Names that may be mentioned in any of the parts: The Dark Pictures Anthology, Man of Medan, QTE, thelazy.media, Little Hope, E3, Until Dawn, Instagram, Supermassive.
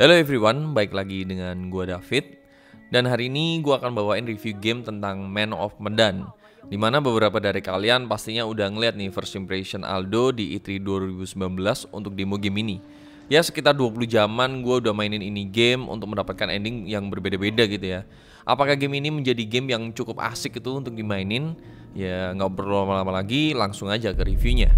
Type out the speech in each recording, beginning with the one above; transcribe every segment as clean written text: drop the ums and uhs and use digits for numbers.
Hello everyone, baik lagi dengan gua David. Dan hari ini gua akan bawain review game tentang Man of Medan. Dimana beberapa dari kalian pastinya udah ngeliat nih first impression Aldo di E3 2019 untuk demo game ini. Ya sekitar 20 jaman gua udah mainin ini game untuk mendapatkan ending yang berbeda-beda gitu ya. Apakah game ini menjadi game yang cukup asik itu untuk dimainin? Ya nggak perlu lama-lama lagi, langsung aja ke reviewnya.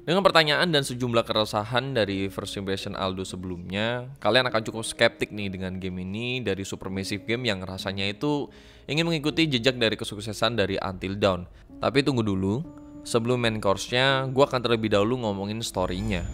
Dengan pertanyaan dan sejumlah keresahan dari first impression Aldo sebelumnya, kalian akan cukup skeptik nih dengan game ini dari Supermassive game yang rasanya itu ingin mengikuti jejak dari kesuksesan dari Until Dawn. Tapi tunggu dulu, sebelum main course-nya, gue akan terlebih dahulu ngomongin story-nya.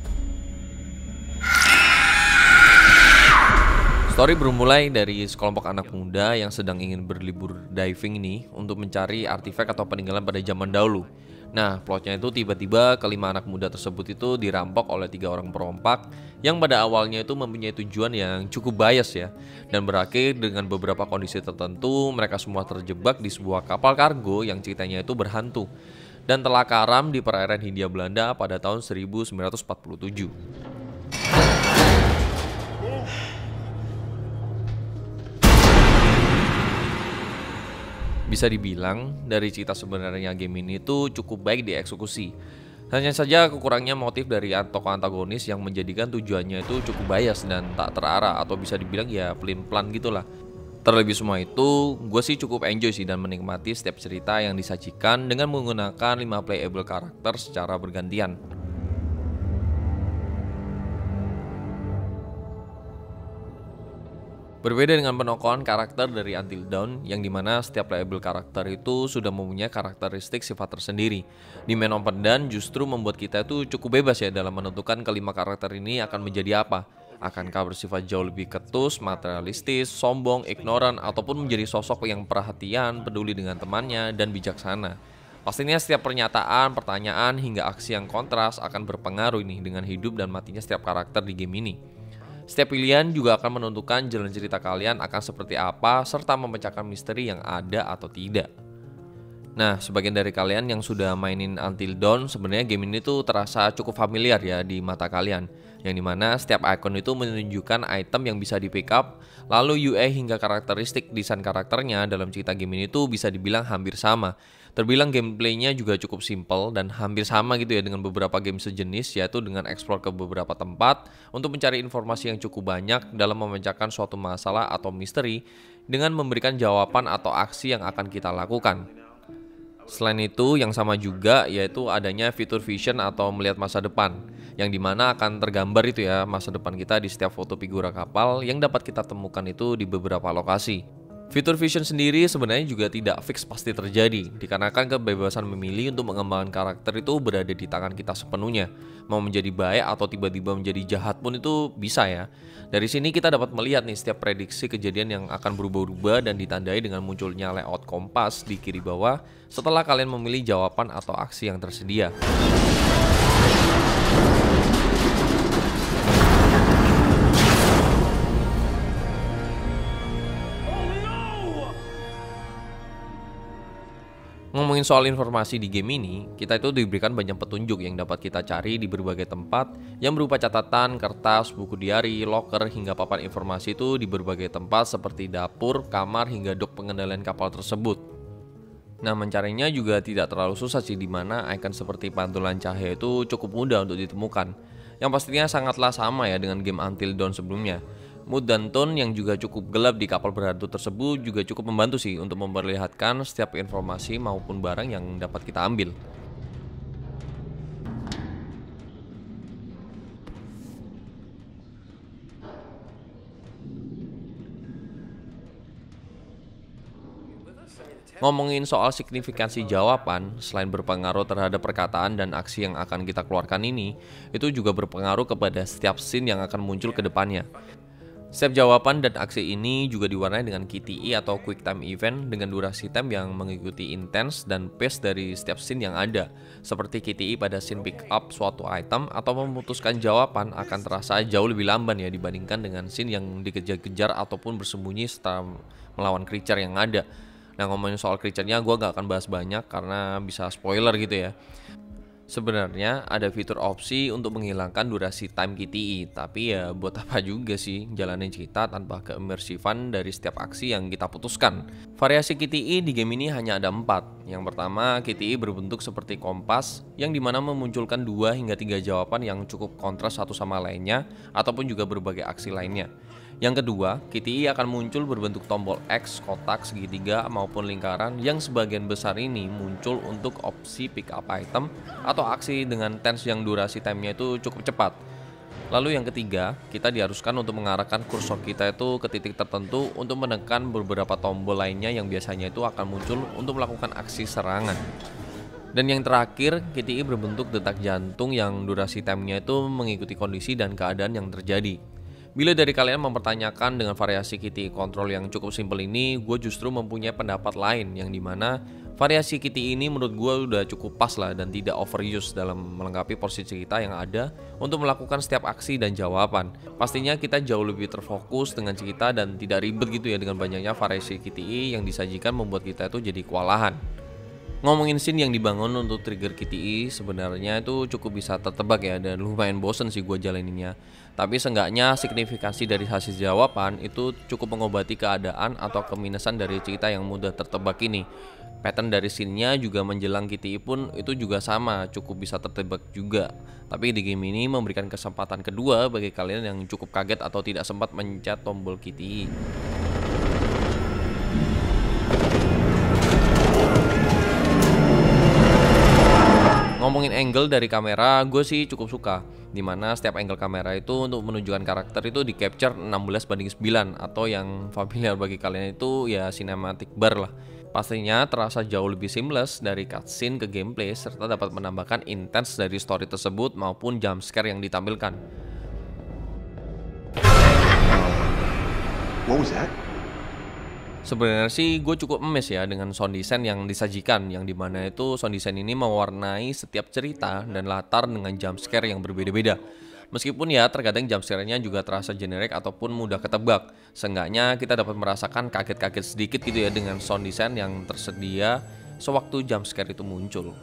Story bermulai dari sekelompok anak muda yang sedang ingin berlibur diving nih untuk mencari artefak atau peninggalan pada zaman dahulu. Nah, plotnya itu tiba-tiba kelima anak muda tersebut itu dirampok oleh 3 orang perompak yang pada awalnya itu mempunyai tujuan yang cukup bias ya, dan berakhir dengan beberapa kondisi tertentu mereka semua terjebak di sebuah kapal kargo yang ceritanya itu berhantu dan telah karam di perairan Hindia Belanda pada tahun 1947. Bisa dibilang dari cerita sebenarnya game ini tuh cukup baik dieksekusi. Hanya saja kurangnya motif dari tokoh antagonis yang menjadikan tujuannya itu cukup bias dan tak terarah, atau bisa dibilang ya pelin-pelan gitulah. Terlebih semua itu, gue sih cukup enjoy sih dan menikmati setiap cerita yang disajikan dengan menggunakan 5 playable karakter secara bergantian. Berbeda dengan penokohan karakter dari Until Dawn yang dimana setiap playable karakter itu sudah mempunyai karakteristik sifat tersendiri. Di Man of Medan justru membuat kita itu cukup bebas ya dalam menentukan kelima karakter ini akan menjadi apa. Akankah bersifat jauh lebih ketus, materialistis, sombong, ignoran, ataupun menjadi sosok yang perhatian, peduli dengan temannya, dan bijaksana. Pastinya setiap pernyataan, pertanyaan, hingga aksi yang kontras akan berpengaruh nih dengan hidup dan matinya setiap karakter di game ini. Setiap pilihan juga akan menentukan jalan cerita kalian akan seperti apa, serta memecahkan misteri yang ada atau tidak. Nah, sebagian dari kalian yang sudah mainin Until Dawn, sebenarnya game ini tuh terasa cukup familiar ya di mata kalian. Yang dimana setiap icon itu menunjukkan item yang bisa di pick up, lalu UI hingga karakteristik desain karakternya dalam cerita game ini tuh bisa dibilang hampir sama. Terbilang gameplaynya juga cukup simple dan hampir sama gitu ya dengan beberapa game sejenis, yaitu dengan eksplor ke beberapa tempat untuk mencari informasi yang cukup banyak dalam memecahkan suatu masalah atau misteri dengan memberikan jawaban atau aksi yang akan kita lakukan. Selain itu yang sama juga yaitu adanya future vision atau melihat masa depan, yang dimana akan tergambar itu ya masa depan kita di setiap foto figura kapal yang dapat kita temukan itu di beberapa lokasi. Future vision sendiri sebenarnya juga tidak fix pasti terjadi, dikarenakan kebebasan memilih untuk mengembangkan karakter itu berada di tangan kita sepenuhnya. Mau menjadi baik atau tiba-tiba menjadi jahat pun itu bisa ya. Dari sini kita dapat melihat nih setiap prediksi kejadian yang akan berubah-ubah dan ditandai dengan munculnya layout kompas di kiri bawah setelah kalian memilih jawaban atau aksi yang tersedia. Ngomongin soal informasi di game ini, kita itu diberikan banyak petunjuk yang dapat kita cari di berbagai tempat yang berupa catatan, kertas, buku diari, locker, hingga papan informasi itu di berbagai tempat seperti dapur, kamar, hingga dok pengendalian kapal tersebut. Nah, mencarinya juga tidak terlalu susah sih, dimana icon seperti pantulan cahaya itu cukup mudah untuk ditemukan, yang pastinya sangatlah sama ya dengan game Until Dawn sebelumnya. Mood dan tone yang juga cukup gelap di kapal berhantu tersebut juga cukup membantu sih untuk memperlihatkan setiap informasi maupun barang yang dapat kita ambil. Ngomongin soal signifikansi jawaban, selain berpengaruh terhadap perkataan dan aksi yang akan kita keluarkan ini, itu juga berpengaruh kepada setiap scene yang akan muncul ke depannya. Setiap jawaban dan aksi ini juga diwarnai dengan QTE atau Quick Time Event dengan durasi time yang mengikuti intense dan pace dari setiap scene yang ada. Seperti QTE pada scene pick up suatu item atau memutuskan jawaban akan terasa jauh lebih lamban ya dibandingkan dengan scene yang dikejar-kejar ataupun bersembunyi setelah melawan creature yang ada. Nah, ngomongin soal creature-nya gue gak akan bahas banyak karena bisa spoiler gitu ya. Sebenarnya ada fitur opsi untuk menghilangkan durasi time QTE, tapi ya buat apa juga sih jalanin cerita tanpa keimmersifan dari setiap aksi yang kita putuskan. Variasi QTE di game ini hanya ada 4. Yang pertama, QTE berbentuk seperti kompas yang dimana memunculkan 2 hingga 3 jawaban yang cukup kontras satu sama lainnya ataupun juga berbagai aksi lainnya. Yang kedua, QTE akan muncul berbentuk tombol X, kotak, segitiga, maupun lingkaran yang sebagian besar ini muncul untuk opsi pick up item atau aksi dengan tense yang durasi timenya itu cukup cepat. Lalu yang ketiga, kita diharuskan untuk mengarahkan kursor kita itu ke titik tertentu untuk menekan beberapa tombol lainnya yang biasanya itu akan muncul untuk melakukan aksi serangan. Dan yang terakhir, QTE berbentuk detak jantung yang durasi timenya itu mengikuti kondisi dan keadaan yang terjadi. Bila dari kalian mempertanyakan dengan variasi QTE kontrol yang cukup simpel ini, gue justru mempunyai pendapat lain yang dimana variasi QTE ini menurut gue udah cukup pas lah dan tidak overuse dalam melengkapi porsi cerita yang ada untuk melakukan setiap aksi dan jawaban. Pastinya kita jauh lebih terfokus dengan cerita dan tidak ribet gitu ya dengan banyaknya variasi QTE yang disajikan membuat kita itu jadi kewalahan. Ngomongin scene yang dibangun untuk trigger QTE sebenarnya itu cukup bisa tertebak ya dan lumayan bosen sih gue jalaninnya. Tapi seenggaknya signifikansi dari hasil jawaban itu cukup mengobati keadaan atau keminusan dari cerita yang mudah tertebak ini. Pattern dari scene-nya juga menjelang QTE pun itu juga sama, cukup bisa tertebak juga. Tapi di game ini memberikan kesempatan kedua bagi kalian yang cukup kaget atau tidak sempat mencet tombol QTE. Ngomongin angle dari kamera, gue sih cukup suka. Dimana setiap angle kamera itu untuk menunjukkan karakter itu di capture 16:9 atau yang familiar bagi kalian itu ya cinematic bar lah. Pastinya terasa jauh lebih seamless dari cutscene ke gameplay serta dapat menambahkan intense dari story tersebut maupun jump scare yang ditampilkan. What was that? Sebenarnya sih gue cukup emes ya dengan sound design yang disajikan, yang dimana itu sound design ini mewarnai setiap cerita dan latar dengan jump scare yang berbeda-beda. Meskipun ya terkadang jump scare-nya juga terasa generik ataupun mudah ketebak, seenggaknya kita dapat merasakan kaget-kaget sedikit gitu ya dengan sound design yang tersedia sewaktu jump scare itu muncul.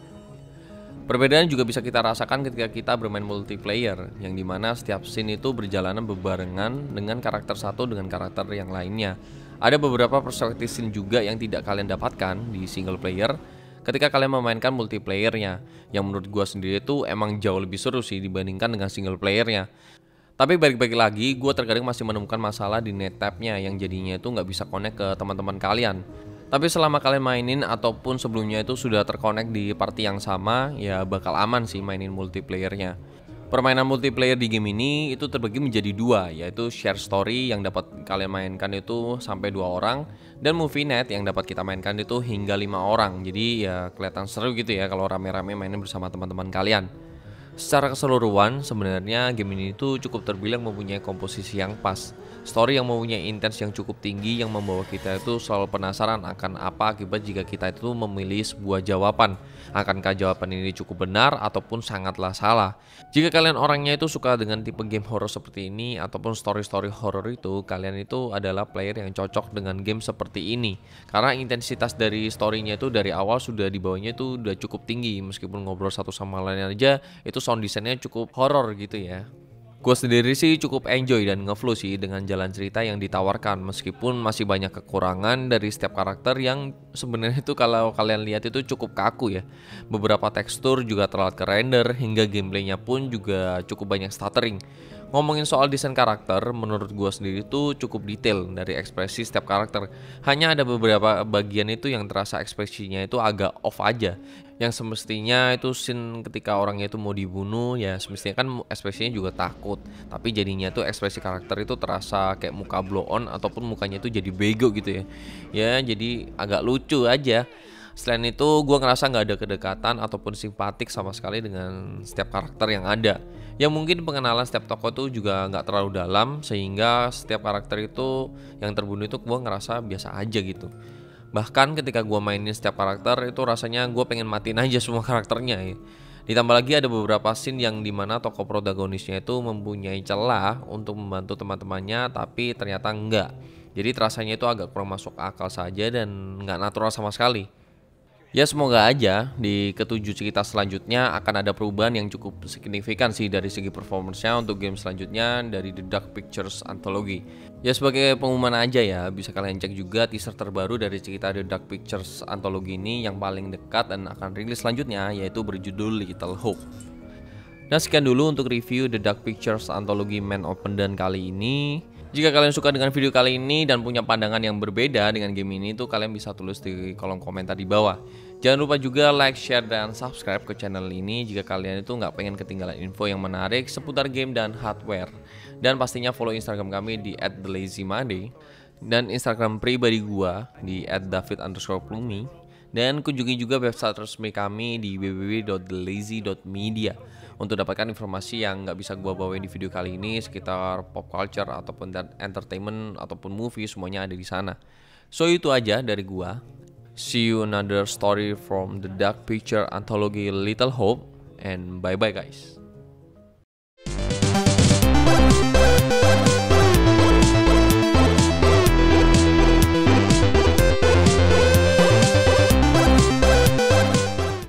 Perbedaan juga bisa kita rasakan ketika kita bermain multiplayer, yang dimana setiap scene itu berjalanan bebarengan dengan karakter satu dengan karakter yang lainnya. Ada beberapa perspektif scene juga yang tidak kalian dapatkan di single player ketika kalian memainkan multiplayernya, yang menurut gue sendiri itu emang jauh lebih seru sih dibandingkan dengan single playernya. Tapi balik-balik lagi, gue terkadang masih menemukan masalah di netapnya yang jadinya itu nggak bisa connect ke teman-teman kalian. Tapi selama kalian mainin ataupun sebelumnya itu sudah terkonek di party yang sama, ya bakal aman sih mainin multiplayernya. Permainan multiplayer di game ini itu terbagi menjadi 2, yaitu share story yang dapat kalian mainkan itu sampai 2 orang dan movie night yang dapat kita mainkan itu hingga 5 orang. Jadi ya kelihatan seru gitu ya kalau rame-rame mainin bersama teman-teman kalian. Secara keseluruhan sebenarnya game ini itu cukup terbilang mempunyai komposisi yang pas. Story yang mempunyai intens yang cukup tinggi yang membawa kita itu selalu penasaran akan apa akibat jika kita itu memilih sebuah jawaban. Akankah jawaban ini cukup benar ataupun sangatlah salah. Jika kalian orangnya itu suka dengan tipe game horor seperti ini ataupun story-story horor itu, kalian itu adalah player yang cocok dengan game seperti ini. Karena intensitas dari story-nya itu dari awal sudah dibawanya itu udah cukup tinggi, meskipun ngobrol satu sama lain aja itu sound desainnya cukup horor gitu ya. Gue sendiri sih cukup enjoy dan ngeflow sih dengan jalan cerita yang ditawarkan, meskipun masih banyak kekurangan dari setiap karakter yang sebenarnya itu kalau kalian lihat itu cukup kaku ya. Beberapa tekstur juga terlalu kerender hingga gameplaynya pun juga cukup banyak stuttering. Ngomongin soal desain karakter, menurut gue sendiri tuh cukup detail dari ekspresi setiap karakter. Hanya ada beberapa bagian itu yang terasa ekspresinya itu agak off aja. Yang semestinya itu scene ketika orangnya itu mau dibunuh ya semestinya kan ekspresinya juga takut. Tapi jadinya tuh ekspresi karakter itu terasa kayak muka blow on ataupun mukanya itu jadi bego gitu ya. Ya jadi agak lucu aja. Selain itu gue ngerasa nggak ada kedekatan ataupun simpatik sama sekali dengan setiap karakter yang ada. Ya mungkin pengenalan setiap tokoh tuh juga nggak terlalu dalam, sehingga setiap karakter itu yang terbunuh itu gue ngerasa biasa aja gitu. Bahkan ketika gue mainin setiap karakter itu rasanya gue pengen matiin aja semua karakternya ya. Ditambah lagi ada beberapa scene yang dimana tokoh protagonisnya itu mempunyai celah untuk membantu teman-temannya, tapi ternyata enggak. Jadi terasanya itu agak kurang masuk akal saja dan nggak natural sama sekali. Ya semoga aja di ketujuh cerita selanjutnya akan ada perubahan yang cukup signifikan sih dari segi performance-nya untuk game selanjutnya dari The Dark Pictures Anthology. Ya sebagai pengumuman aja ya, bisa kalian cek juga teaser terbaru dari cerita The Dark Pictures Anthology ini yang paling dekat dan akan rilis selanjutnya, yaitu berjudul Little Hope. Nah sekian dulu untuk review The Dark Pictures Anthology Man of Medan kali ini. Jika kalian suka dengan video kali ini dan punya pandangan yang berbeda dengan game ini, itu kalian bisa tulis di kolom komentar di bawah. Jangan lupa juga like, share, dan subscribe ke channel ini jika kalian itu nggak pengen ketinggalan info yang menarik seputar game dan hardware. Dan pastinya follow Instagram kami di @thelazy.media dan Instagram pribadi gua di @david_plumi. Dan kunjungi juga website resmi kami di www.thelazy.media. untuk dapatkan informasi yang nggak bisa gua bawain di video kali ini sekitar pop culture ataupun entertainment ataupun movie, semuanya ada di sana. So itu aja dari gua. See you another story from The Dark Picture Anthology Little Hope, and bye bye guys.